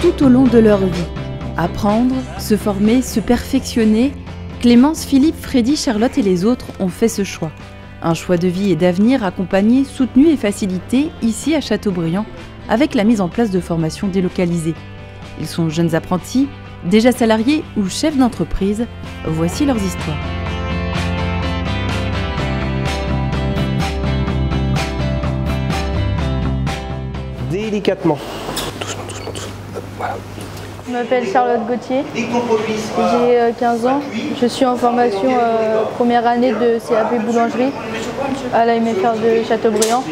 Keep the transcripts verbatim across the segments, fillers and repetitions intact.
tout au long de leur vie. Apprendre, se former, se perfectionner, Clémence, Philippe, Freddy, Charlotte et les autres ont fait ce choix. Un choix de vie et d'avenir accompagné, soutenu et facilité ici à Châteaubriant avec la mise en place de formations délocalisées. Ils sont jeunes apprentis, déjà salariés ou chefs d'entreprise. Voici leurs histoires. Délicatement. Doucement, doucement, doucement. Voilà. Je m'appelle Charlotte Gauthier, j'ai quinze ans, je suis en formation euh, première année de C A P Boulangerie à la M F R de Châteaubriant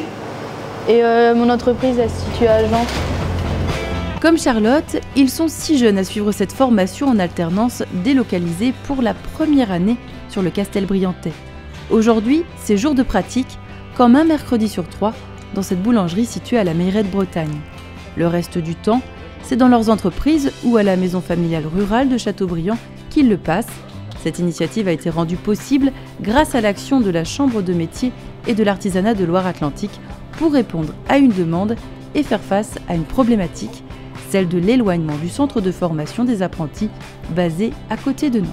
et euh, mon entreprise elle se situe à Jean. Comme Charlotte, ils sont si jeunes à suivre cette formation en alternance délocalisée pour la première année sur le Castelbriantais. Aujourd'hui, c'est jour de pratique, comme un mercredi sur trois, dans cette boulangerie située à la mairie de Bretagne. Le reste du temps, c'est dans leurs entreprises ou à la maison familiale rurale de Châteaubriant qu'ils le passent. Cette initiative a été rendue possible grâce à l'action de la Chambre de Métiers et de l'artisanat de Loire-Atlantique pour répondre à une demande et faire face à une problématique, celle de l'éloignement du centre de formation des apprentis basé à côté de Nantes.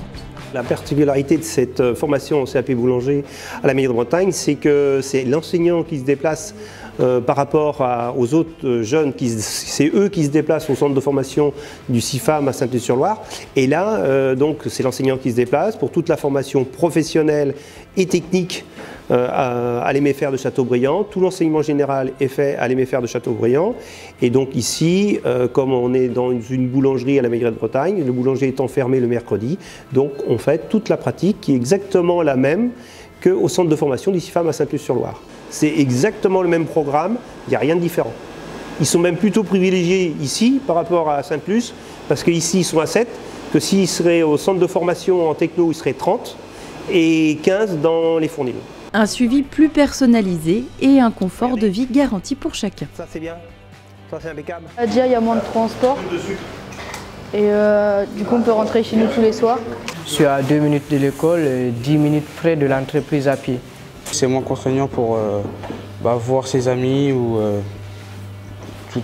La particularité de cette formation au C A P Boulanger à la mairie de Bretagne, c'est que c'est l'enseignant qui se déplace Euh, par rapport à, aux autres jeunes, c'est eux qui se déplacent au centre de formation du C I F A M à Sainte-Luce-sur-Loire. Et là, euh, donc, c'est l'enseignant qui se déplace pour toute la formation professionnelle et technique euh, à, à l'M F R de Châteaubriant. Tout l'enseignement général est fait à l'M F R de Châteaubriant. Et donc ici, euh, comme on est dans une boulangerie à la mairie de Bretagne, le boulanger étant fermé le mercredi, donc on fait toute la pratique qui est exactement la même qu'au centre de formation du C I F A M à Sainte-Luce-sur-Loire. C'est exactement le même programme, il n'y a rien de différent. Ils sont même plutôt privilégiés ici par rapport à Sainte-Luce, parce qu'ici ils sont à sept, que s'ils seraient au centre de formation en techno, ils seraient trente et quinze dans les fournils. Un suivi plus personnalisé et un confort Regardez. de vie garanti pour chacun. Ça c'est bien, ça c'est impeccable. Déjà il y a moins de transport et euh, du coup on peut rentrer chez nous tous les soirs. Je suis à deux minutes de l'école et dix minutes près de l'entreprise à pied. C'est moins contraignant pour euh, bah, voir ses amis ou euh, tout,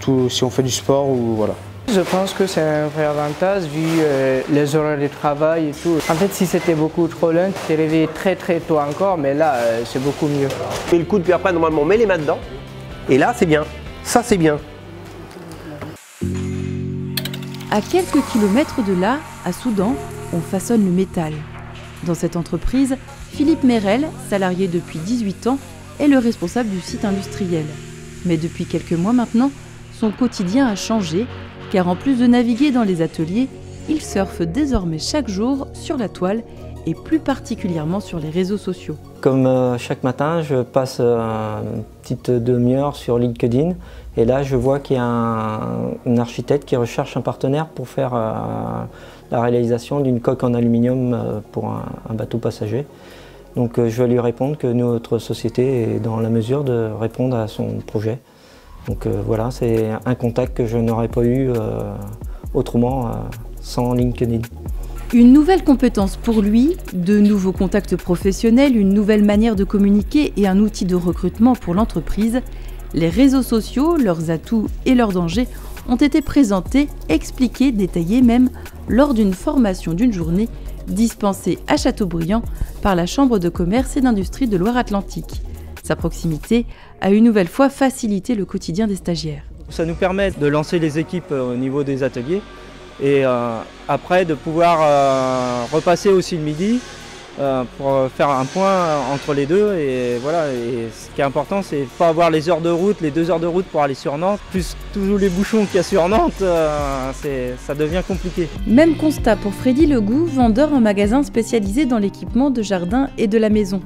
tout, si on fait du sport ou voilà. Je pense que c'est un vrai avantage vu euh, les horaires de travail et tout. En fait, si c'était beaucoup trop lent, tu t'es réveillé très très tôt encore, mais là, euh, c'est beaucoup mieux. Et le coup de puis après, normalement, on met les mains dedans. Et là, c'est bien. Ça, c'est bien. À quelques kilomètres de là, à Soudan, on façonne le métal. Dans cette entreprise, Philippe Merel, salarié depuis dix-huit ans, est le responsable du site industriel. Mais depuis quelques mois maintenant, son quotidien a changé, car en plus de naviguer dans les ateliers, il surfe désormais chaque jour sur la toile et plus particulièrement sur les réseaux sociaux. Comme euh, chaque matin, je passe euh, une petite demi-heure sur LinkedIn et là je vois qu'il y a un, un architecte qui recherche un partenaire pour faire euh, la réalisation d'une coque en aluminium euh, pour un, un bateau passager. Donc euh, je vais lui répondre que notre société est dans la mesure de répondre à son projet. Donc euh, voilà, c'est un contact que je n'aurais pas eu euh, autrement euh, sans LinkedIn. Une nouvelle compétence pour lui, de nouveaux contacts professionnels, une nouvelle manière de communiquer et un outil de recrutement pour l'entreprise. Les réseaux sociaux, leurs atouts et leurs dangers ont été présentés, expliqués, détaillés même lors d'une formation d'une journée dispensée à Châteaubriant par la Chambre de Commerce et d'Industrie de Loire-Atlantique. Sa proximité a une nouvelle fois facilité le quotidien des stagiaires. Ça nous permet de lancer les équipes au niveau des ateliers et euh, après de pouvoir euh, repasser aussi le midi euh, pour faire un point entre les deux. Et voilà, et ce qui est important, c'est de ne pas avoir les heures de route, les deux heures de route pour aller sur Nantes, plus tous les bouchons qu'il y a sur Nantes, euh, ça devient compliqué. Même constat pour Freddy Legout, vendeur en magasin spécialisé dans l'équipement de jardin et de la maison.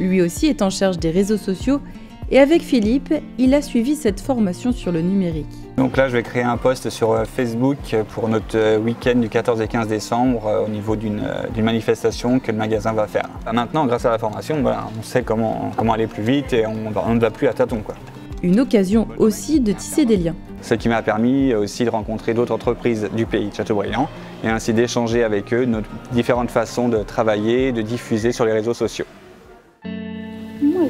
Lui aussi est en charge des réseaux sociaux et avec Philippe, il a suivi cette formation sur le numérique. Donc là, je vais créer un post sur Facebook pour notre week-end du quatorze et quinze décembre au niveau d'une manifestation que le magasin va faire. Maintenant, grâce à la formation, voilà, on sait comment, comment aller plus vite et on, on ne va plus à tâtons, quoi. Une occasion aussi de tisser des liens. Ce qui m'a permis aussi de rencontrer d'autres entreprises du pays de Châteaubriant et ainsi d'échanger avec eux nos différentes façons de travailler, de diffuser sur les réseaux sociaux. Moi,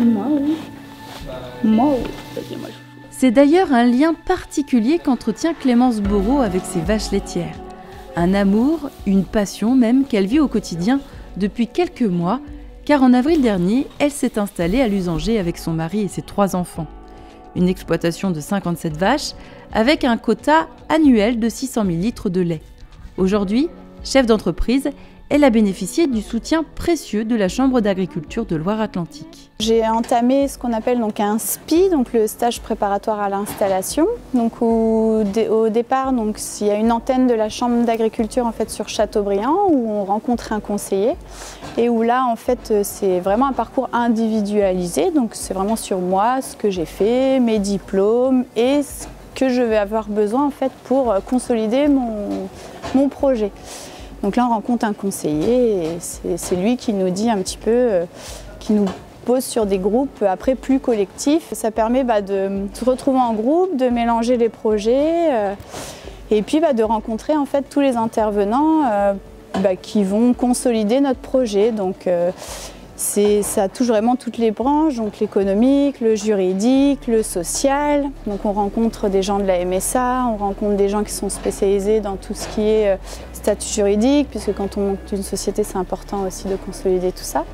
Moi oui. Moi oui. C'est d'ailleurs un lien particulier qu'entretient Clémence Bourreau avec ses vaches laitières. Un amour, une passion même qu'elle vit au quotidien depuis quelques mois, car en avril dernier, elle s'est installée à Lusanger avec son mari et ses trois enfants. Une exploitation de cinquante-sept vaches avec un quota annuel de six cent mille litres de lait. Aujourd'hui, chef d'entreprise, elle a bénéficié du soutien précieux de la Chambre d'agriculture de Loire-Atlantique. J'ai entamé ce qu'on appelle donc un S P I, donc le stage préparatoire à l'installation. Donc au, dé, au départ, donc, il y a une antenne de la Chambre d'agriculture en fait, sur Châteaubriant où on rencontre un conseiller et où là, en fait, c'est vraiment un parcours individualisé. Donc c'est vraiment sur moi, ce que j'ai fait, mes diplômes et ce que je vais avoir besoin en fait, pour consolider mon, mon projet. Donc là, on rencontre un conseiller et c'est lui qui nous dit un petit peu, euh, qui nous pose sur des groupes après plus collectifs. Ça permet bah, de se retrouver en groupe, de mélanger les projets euh, et puis bah, de rencontrer en fait tous les intervenants euh, bah, qui vont consolider notre projet. Donc euh, ça touche vraiment toutes les branches, donc l'économique, le juridique, le social. Donc on rencontre des gens de la M S A, on rencontre des gens qui sont spécialisés dans tout ce qui est euh, statut juridique, puisque quand on monte une société, c'est important aussi de consolider tout ça.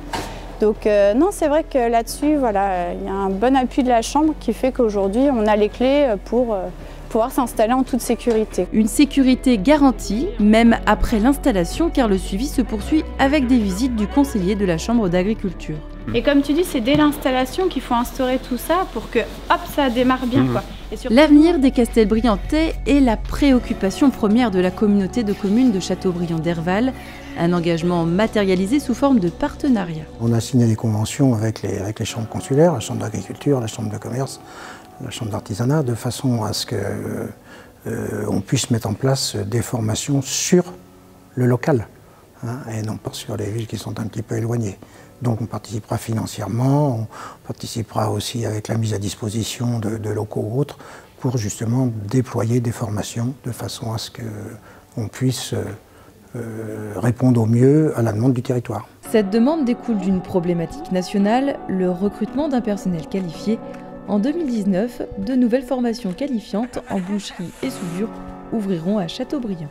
Donc euh, non, c'est vrai que là-dessus, voilà, il y a un bon appui de la Chambre qui fait qu'aujourd'hui, on a les clés pour euh, pouvoir s'installer en toute sécurité. Une sécurité garantie, même après l'installation, car le suivi se poursuit avec des visites du conseiller de la Chambre d'agriculture. Et comme tu dis, c'est dès l'installation qu'il faut instaurer tout ça pour que, hop, ça démarre bien, mmh. quoi. Surtout... L'avenir des Castelbriantais est la préoccupation première de la communauté de communes de Châteaubriant-Derval, un engagement matérialisé sous forme de partenariat. On a signé des conventions avec les, avec les chambres consulaires, la Chambre d'agriculture, la Chambre de commerce, la Chambre d'artisanat, de façon à ce qu'on euh, euh, puisse mettre en place des formations sur le local, hein, et non pas sur les villes qui sont un petit peu éloignées. Donc on participera financièrement, on participera aussi avec la mise à disposition de, de locaux ou autres pour justement déployer des formations de façon à ce qu'on puisse euh, répondre au mieux à la demande du territoire. Cette demande découle d'une problématique nationale, le recrutement d'un personnel qualifié. En deux mille dix-neuf, de nouvelles formations qualifiantes en boucherie et soudure ouvriront à Châteaubriant.